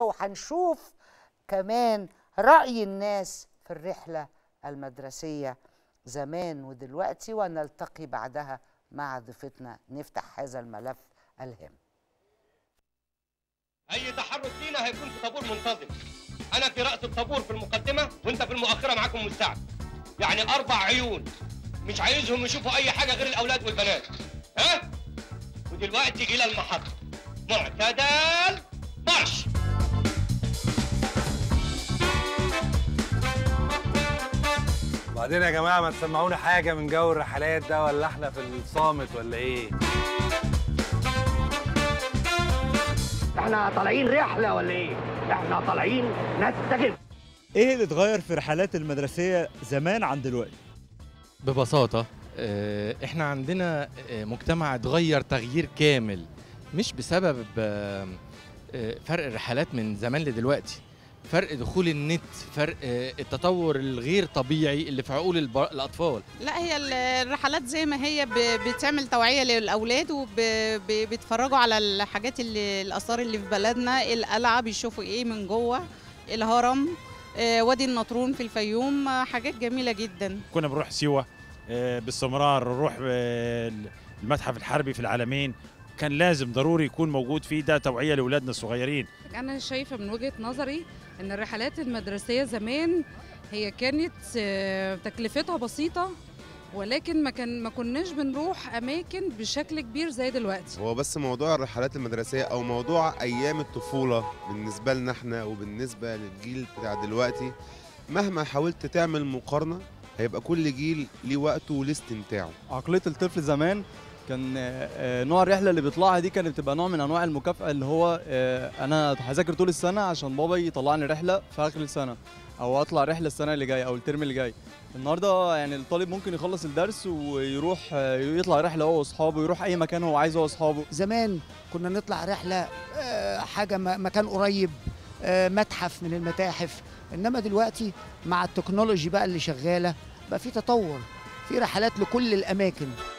وهنشوف كمان رأي الناس في الرحلة المدرسية زمان ودلوقتي، ونلتقي بعدها مع ضيفتنا نفتح هذا الملف الهام. أي تحرك لينا هيكون في طابور منتظم، أنا في رأس الطابور في المقدمة وأنت في المؤخرة معاكم مساعد، يعني 4 عيون مش عايزهم يشوفوا أي حاجة غير الأولاد والبنات، ها؟ ودلوقتي إلى المحطة، معتدل مارش. وبعدين يا جماعه ما تسمعونا حاجه من جو الرحلات ده، ولا احنا في الصامت ولا ايه؟ احنا طالعين رحله ولا ايه؟ احنا طالعين نستجم. ايه اللي اتغير في الرحلات المدرسيه زمان عن دلوقتي؟ ببساطه احنا عندنا مجتمع اتغير تغيير كامل، مش بسبب فرق الرحلات من زمان لدلوقتي، فرق دخول النت، فرق التطور الغير طبيعي اللي في عقول الأطفال. لا هي الرحلات زي ما هي بتعمل توعية للأولاد وبيتفرجوا على الحاجات اللي الآثار اللي في بلدنا، القلعة بيشوفوا إيه من جوه، الهرم، وادي النطرون في الفيوم، حاجات جميلة جدا. كنا بنروح سيوة باستمرار، نروح المتحف الحربي في العالمين، كان لازم ضروري يكون موجود فيه ده توعية لأولادنا الصغيرين. أنا شايفة من وجهة نظري إن الرحلات المدرسية زمان هي كانت تكلفتها بسيطة، ولكن ما كناش بنروح أماكن بشكل كبير زي دلوقتي. هو بس موضوع الرحلات المدرسية أو موضوع أيام الطفولة بالنسبة لنا إحنا وبالنسبة للجيل بتاع دلوقتي، مهما حاولت تعمل مقارنة هيبقى كل جيل ليه وقته وليه استمتاعه. عقلية الطفل زمان كان نوع الرحله اللي بيطلعها دي كانت بتبقى نوع من انواع المكافاه، اللي هو انا هذاكر طول السنه عشان بابا يطلعني رحله في اخر السنه، او اطلع رحله السنه اللي جايه او الترم اللي جاي. النهارده يعني الطالب ممكن يخلص الدرس ويروح يطلع رحله هو واصحابه، يروح اي مكان هو عايزه هو واصحابه. زمان كنا نطلع رحله حاجه مكان قريب، متحف من المتاحف، انما دلوقتي مع التكنولوجي بقى اللي شغاله بقى في تطور في رحلات لكل الاماكن.